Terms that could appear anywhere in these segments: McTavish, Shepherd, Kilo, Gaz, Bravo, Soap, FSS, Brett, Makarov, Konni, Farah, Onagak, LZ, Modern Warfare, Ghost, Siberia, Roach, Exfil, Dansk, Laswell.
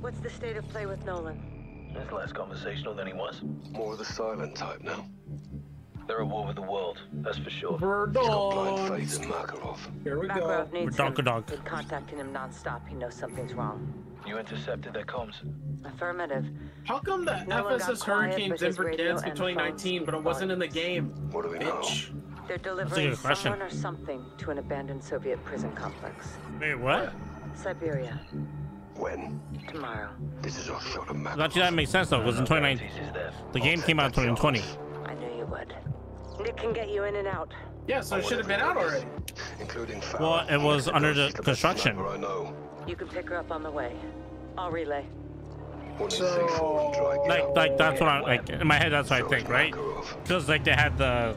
What's the state of play with Nolan? He's less conversational than he was. More of the silent type now. They're at war with the world, that's for sure. He's got blind faith in Makarov. Here we go. We're They're contacting him non-stop. He knows something's wrong. You intercepted their comms? Affirmative. How come the FSS Hurricane Denver Dansk in 2019, but it wasn't in the game? What do we know? They're delivering someone or something to an abandoned Soviet prison complex. Wait, what? Siberia. When? Tomorrow. This is our shot of Makarov. Actually, that makes sense though, because in 2019, the game came out in 2020. I knew you would. It can get you in and out. Yeah, so it should have been out already. Including Farah. Well, it was under the construction. I know. You can pick her up on the way. I'll relay. So, like that's what I like in my head. That's what I think, right? Because like they had the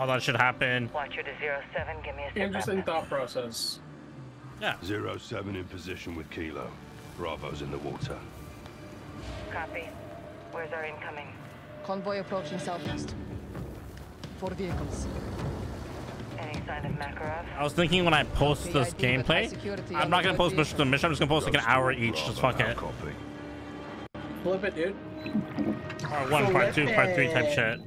all that should happen. Watcher to 07. Give me a interesting thought process. Yeah. 07 in position with Kilo. Bravo's in the water. Copy. Where's our incoming? Convoy approaching southeast. 4 vehicles. Any sign of Makarov? I was thinking when I post this gameplay, I'm not gonna post mission to mission. I'm just gonna post like an hour each. Just fuck it. Flip it, dude. Part one, part two, part three type shit.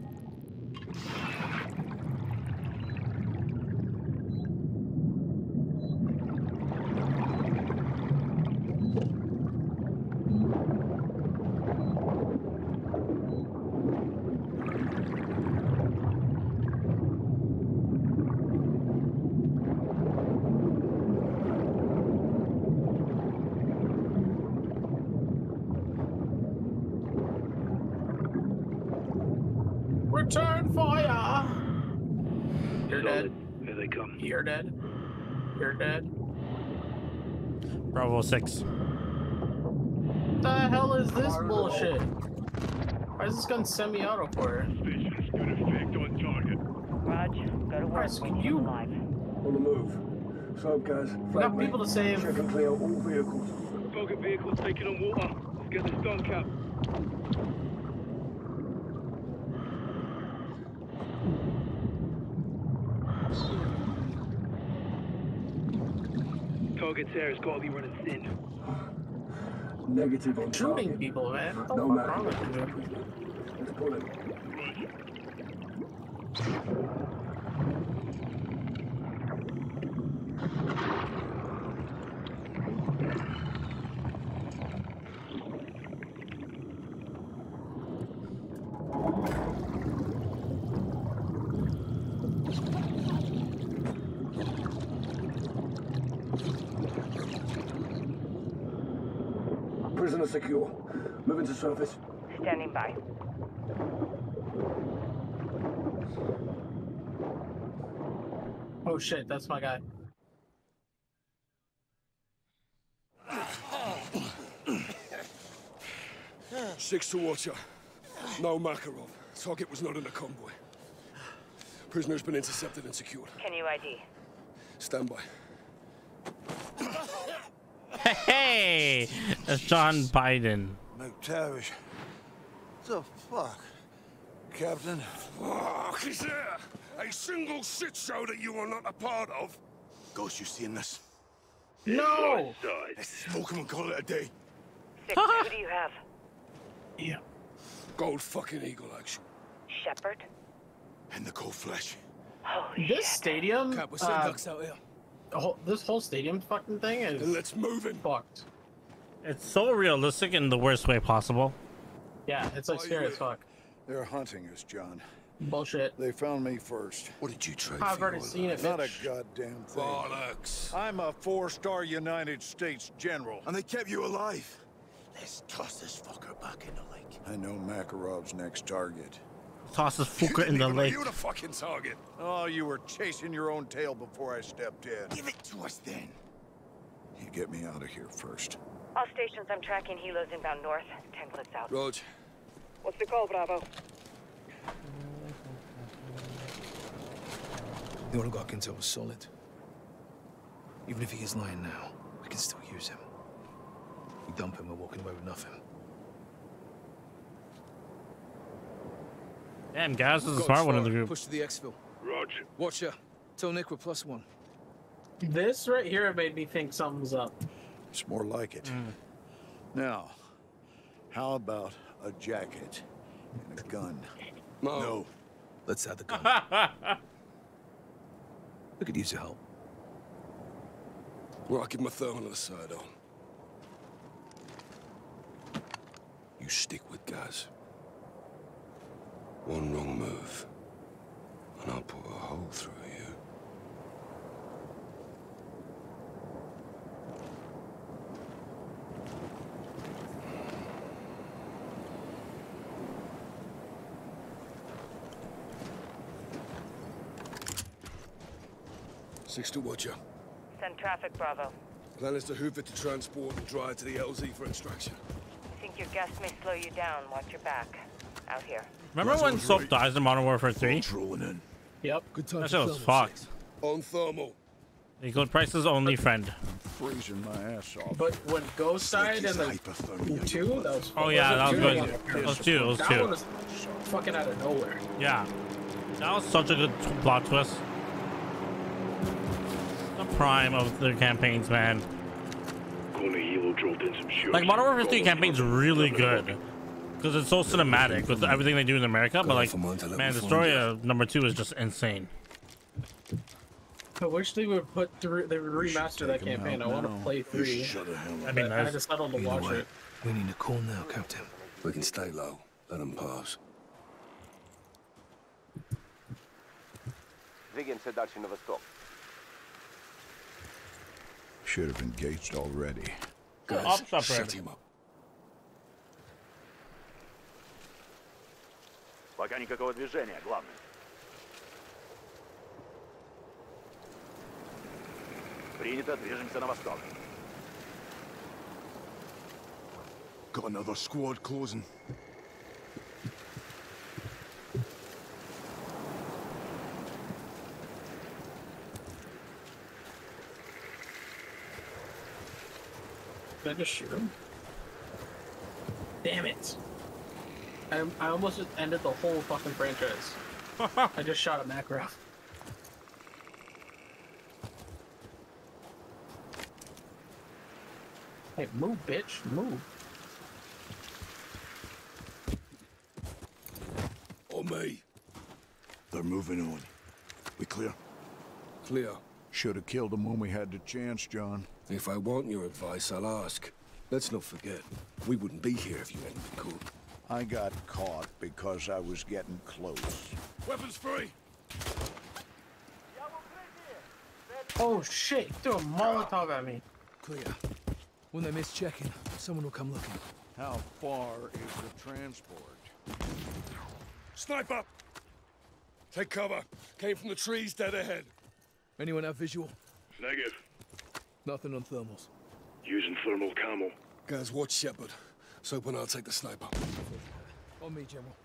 Return fire! You're dead. Here they come. You're dead. You're dead. Bravo 6. What the hell is this bullshit? Why is this gun semi-auto for? Suspicious. Good effect on target. Roger. Go to work. You alive. On the move. So guys, enough people to save. Check and clear all vehicles. Focus vehicles taking on water. Let's get this done, Cap. Target there has got to be running thin. Negative on shooting people, man. No matter. Let's pull it. Prisoner secure. Moving to surface. Standing by. Oh shit, that's my guy. Six to watcher. No Makarov. Target was not in the convoy. Prisoner's been intercepted and secured. Can you ID? Stand by. Hey, that's John Biden. McTavish. The fuck, Captain? Fuck, is there a single shit show that you are not a part of? Ghost, you seeing this? No! Let's smoke him and call it a day. Six, who do you have? Yeah. Gold fucking eagle action. Shepherd? And the cold flesh. Holy shit. This stadium? Cap, we're seeing ducks out here. This whole stadium fucking thing is fucked. It's so realistic in the worst way possible. Yeah, it's like scary as fuck. They're hunting us, John. Bullshit. They found me first. What did you try? I've already seen it. Not a goddamn thing. Bollocks. I'm a 4-star United States general. And they kept you alive. Let's toss this fucker back in the lake. I know Makarov's next target. Toss this fucker in the lake. You the fucking target. Oh, you were chasing your own tail before I stepped in. Give it to us then. You get me out of here first. All stations, I'm tracking helos inbound north. 10 clips out. Roach. What's the call, Bravo? The Onagak intel was solid. Even if he is lying now, we can still use him. We dump him, we're walking away with nothing. Damn, Gaz is a smart one in the group. Push to the Exfil. Roger. Watcher. Tell Nick we're +1. This right here made me think something's up. It's more like it. Now, how about a jacket and a gun? No. Let's have the gun. We could use your help. Well, I'll keep my thumb on the side on. You stick with Gaz. One wrong move, and I'll put a hole through you. Six to Watcher. Send traffic, Bravo. Plan is to hoof it to transport and drive to the LZ for extraction. I think your guest may slow you down. Watch your back. Out here. Remember when Soap dies in Modern Warfare 3? Yep. Good time. That shit was fucked. On thermal. Equal Price's only friend. Freezing my ass off. But when Ghost died in the 2, that was. Oh yeah, that was good. That was 2. That was 2. That one was fucking out of nowhere. Yeah. That was such a good plot twist. Prime of their campaigns, man. Like Modern Warfare 3 campaign's really good because it's so cinematic with everything they do in America, but like, man, the story of number 2 is just insane. I wish they would put through, they would remaster that campaign. I want to play 3. I mean, I just settled to watch it. We need to call now, Captain. We can stay low, let them pass. Begin seduction of a stock. Should have engaged already. Guys, shut him up. Пока никакого движения, главное. Принято, движемся на восток. Got another squad closing. Did I just shoot him? Damn it. I almost just ended the whole fucking franchise. I just shot at Makarov. Hey, move, bitch. Move. Oh, me. They're moving on. We clear? Clear. Should have killed him when we had the chance, John. If I want your advice, I'll ask. Let's not forget, we wouldn't be here if you hadn't been caught. I got caught because I was getting close. Weapons free! Oh shit, he threw a Molotov at me. Clear. When they miss checking, someone will come looking. How far is the transport? Sniper! Take cover. Came from the trees dead ahead. Anyone have visual? Negative. Nothing on thermals. Using thermal camel. Guys, watch Shepherd. Soap and I'll take the sniper. On me, General.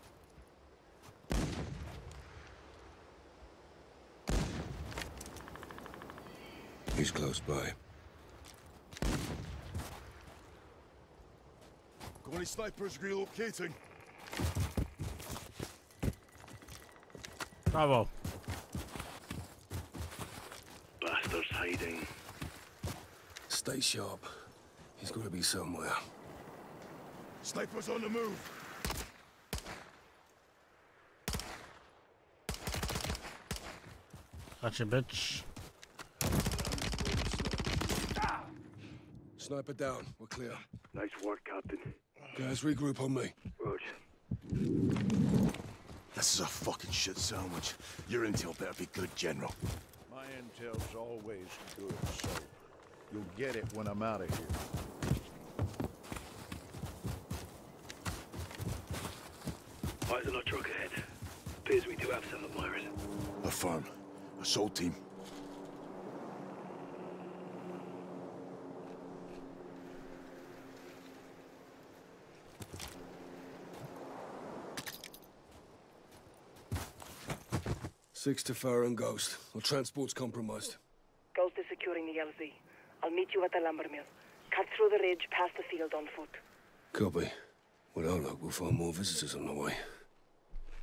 He's close by. Got any snipers relocating? Bravo. Bastards hiding. Stay sharp. He's gonna be somewhere. Snipers on the move. Gotcha, bitch. Ah! Sniper down. We're clear. Nice work, Captain. Guys, regroup on me. Roach. This is a fucking shit sandwich. Your intel better be good, General. My intel's always good, so. You'll get it when I'm out of here. Eyes on our truck ahead. Appears we do have some admirers. A farm. Assault team. Six to Farah and Ghost. Our transport's compromised. Ghost is securing the LZ. I'll meet you at the lumber mill. Cut through the ridge, past the field on foot. Copy. With our luck, we'll find more visitors on the way.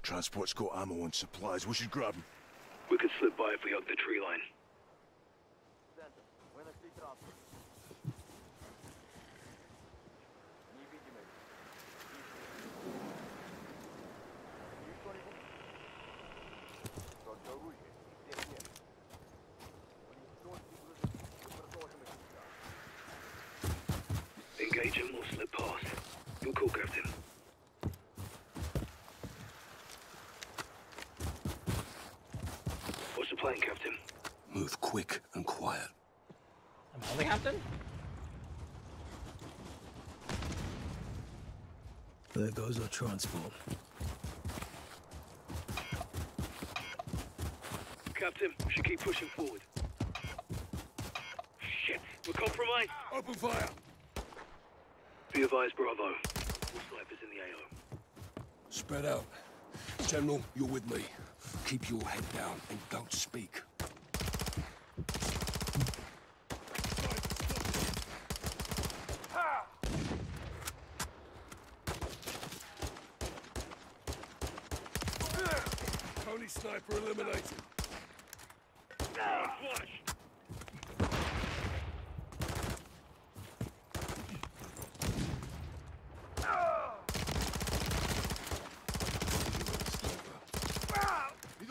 Transport's got ammo and supplies. We should grab them. We could slip by if we hug the tree line. agent will slip past. We'll call Captain. What's the plan, Captain? Move quick and quiet. I'm holding, Captain? There goes our transport. Captain, we should keep pushing forward. Shit, we're compromised. Open fire. Be advised, Bravo. All snipers in the AO. Spread out. General, you're with me. Keep your head down and don't speak. Sniper eliminated.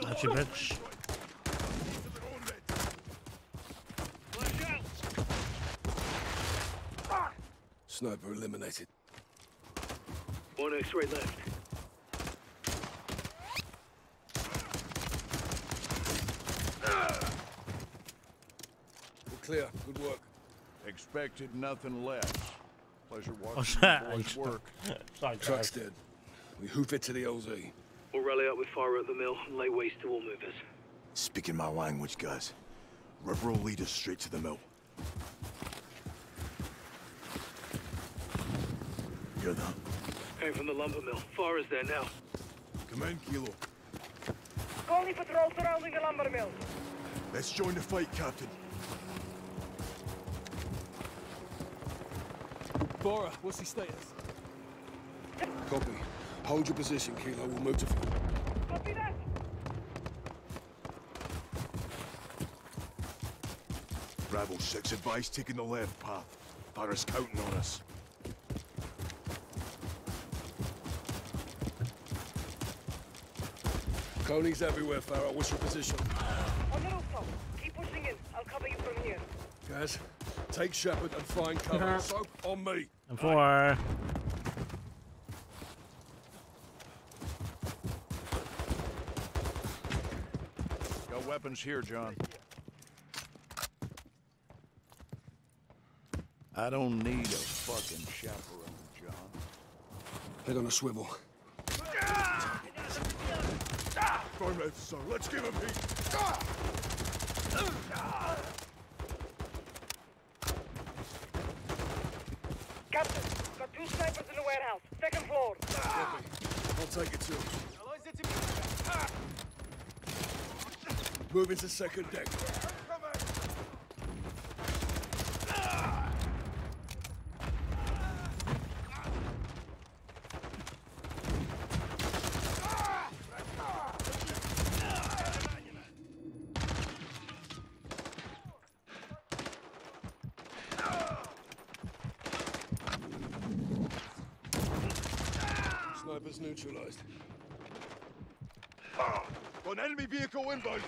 That's your bitch. Sniper eliminated. One X-ray left. Clear. Good work. Expected nothing less. Pleasure watching the work. Truck's dead. We hoof it to the LZ. We'll rally up with Farah at the mill and lay waste to all movers. Speaking my language, guys. River will lead us straight to the mill. You're the... Came from the lumber mill. Farah's there now. Command Kilo. Konni patrol surrounding the lumber mill. Let's join the fight, Captain. Bora, what's his status? Copy. Hold your position, Kilo. We'll move to field. Copy that! Bravo 6, advice taking the left path. Farah's counting on us. Konni's everywhere, Farah. What's your position? On the rooftop. Keep pushing in. I'll cover you from here. Gaz, take Shepherd and find cover. Soap on me. And four. Got weapons here, John. I don't need a fucking chaperone, John. Head on a swivel. So let's give him peace. Captain, got two snipers in the warehouse. Second floor. I'll take it too. Move into second deck. Neutralized. Got an enemy vehicle inbound.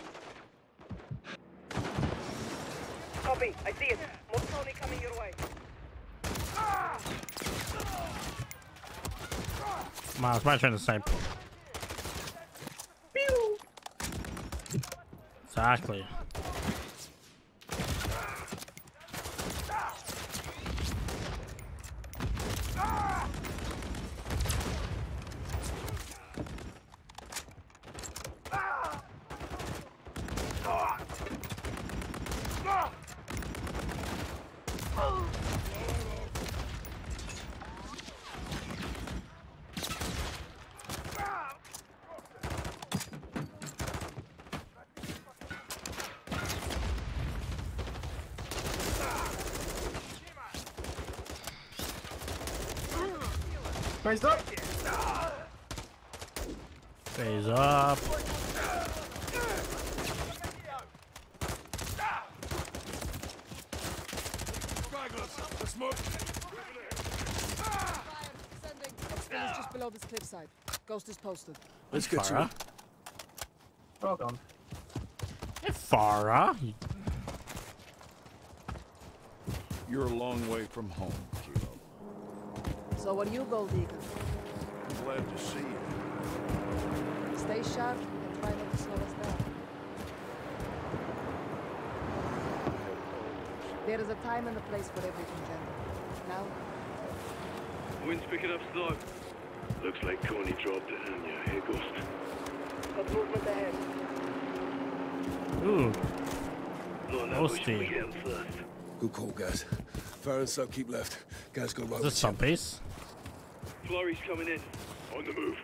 Copy, I see it. More slowly coming your way. Miles, my turn to snipe. Pew. Exactly. Phase up! Phase up! Exfil is just below this cliffside. Ghost is posted. Let's get Farah. Well done. Farah? You're a long way from home, Kilo. So are you, Gold Eagle? I'm glad to see you. Stay sharp and try not to slow us down. There is a time and a place for everything, General. Now? Wind's picking up slow. Looks like Konni dropped it, and yeah, here Ghost. Got movement ahead. Ooh. Ghosty. Good call, Gaz. Farah and Soap keep left. Gaz got right. Is this some base? Flurry's coming in. On the move.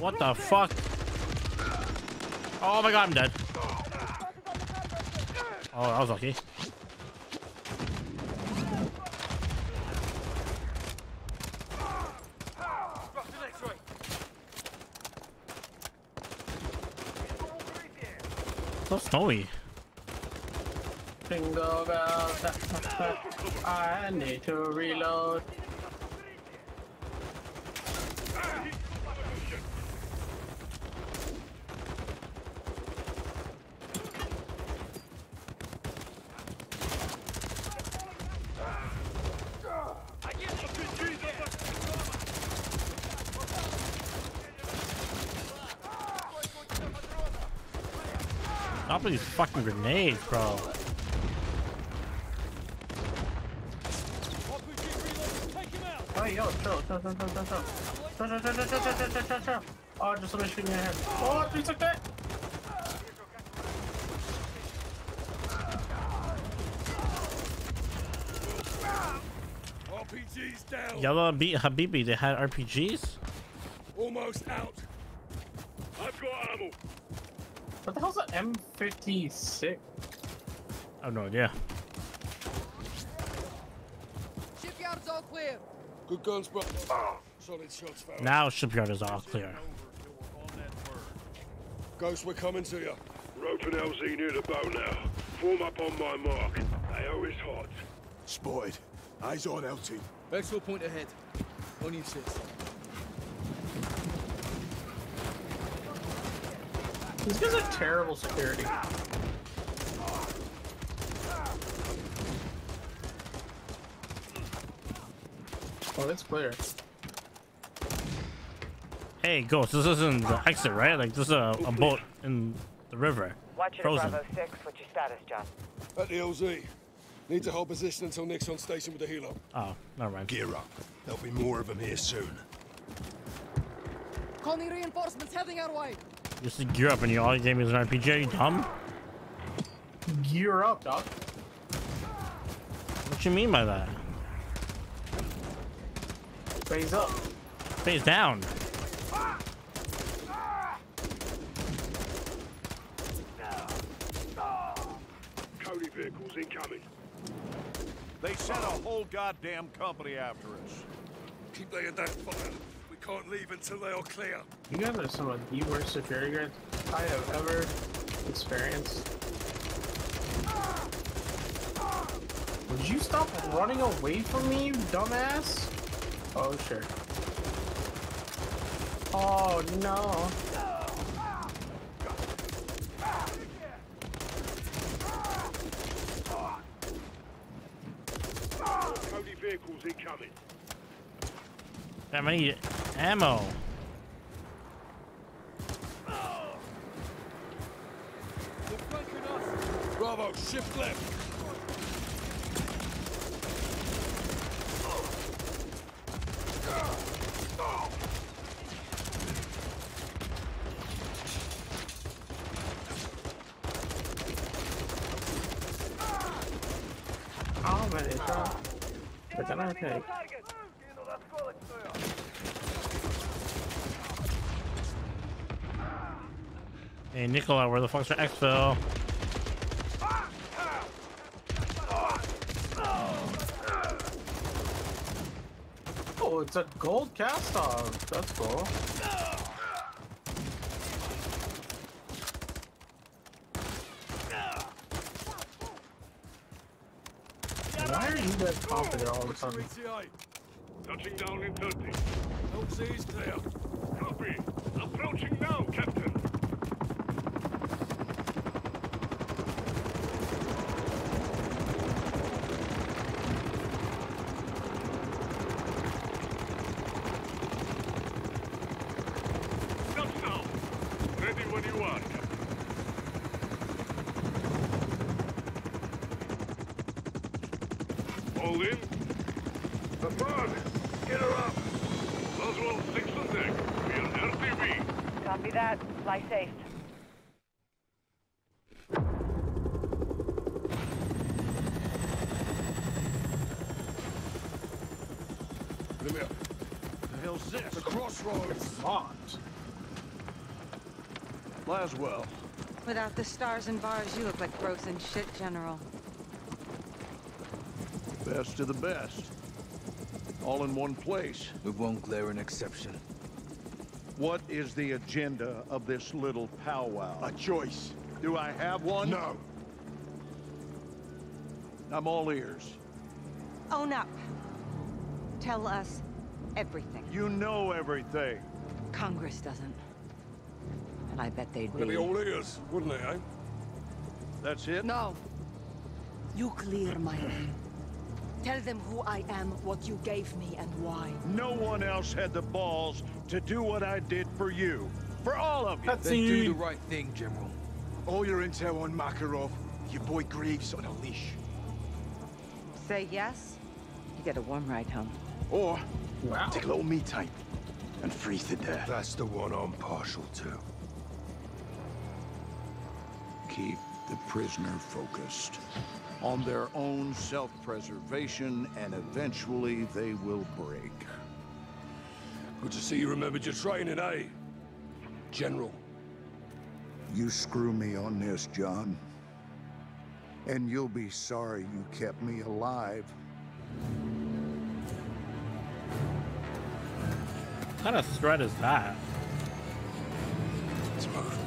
What the fuck? Oh my god, I'm dead. Oh, that was lucky. So snowy. Single bell. I need to reload. Stop with these fucking grenades, bro. Hey, yo, chill. Oh, just somebody shooting in your head. Oh, please take that. RPGs down. Yalla beat Habibi, they had RPGs? Almost out. I've got ammo. What the hell's an M56? I have no idea. Shipyard's all clear. Good guns, bro. Oh. Solid shots, Farah. Now shipyard is all clear. Ghost, we're coming to you. Roach and LZ near the bow now. Form up on my mark. AO is hot. Spotted. Eyes on LT. Exfil point ahead. On you six. This is a terrible security. Oh, that's clear. Hey, Ghost, this isn't the exit, right? Like, this is a boat in the river. Watch it, Bravo 6. What's your status, John? At the LZ. Need to hold position until Nick's on station with the Helo. Oh, never mind. Gear up. There'll be more of them here soon. Konni reinforcements heading our way. Just to gear up and you all game is an RPG, are you dumb? Gear up, dog. What you mean by that? Phase up. Phase down. Cody vehicles incoming. They sent a whole goddamn company after us. Keep laying that fire. Can't leave until they are clear. You guys are some of the worst security guards I have ever experienced. Would you stop running away from me, you dumbass? Oh, sure. Oh, no. Cody vehicles incoming. Damn, I need ammo. Bravo, shift left. Oh, man, it's wrong. But then I think. Hey, Nicola, where the fuck's your Exfil? Oh, it's a gold cast off. That's cool. Why are you guys confident all of a sudden? Touching down in 30. No seas there. Copy. Approaching now, Captain. All in. The bird! Get her up! Laswell 6 on deck. We are RTV. Copy that. Fly safe. The hell's this? The crossroads. Armed. Laswell. Without the stars and bars, you look like frozen shit, General. Best of the best. All in one place. We won't glare an exception. What is the agenda of this little powwow? A choice. Do I have one? No. I'm all ears. Own up. Tell us everything. You know everything. Congress doesn't. And I bet they'd be... They'd be all ears, wouldn't they, eh? That's it? No. You clear my name. Tell them who I am, what you gave me, and why. No one else had the balls to do what I did for you. For all of you. They do the right thing, General. All your intel on Makarov, your boy Greaves on a leash. Say yes, you get a warm ride home. Or, wow. Take a little me type and freeze to death. That's the one I'm partial to. Keep the prisoner focused on their own self-preservation, and eventually they will break. Good to see you remembered your training, eh? General. You screw me on this, John. And you'll be sorry you kept me alive. What kind of threat is that? Let's move.